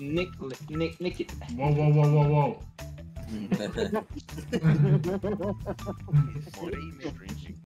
Nick it. Whoa.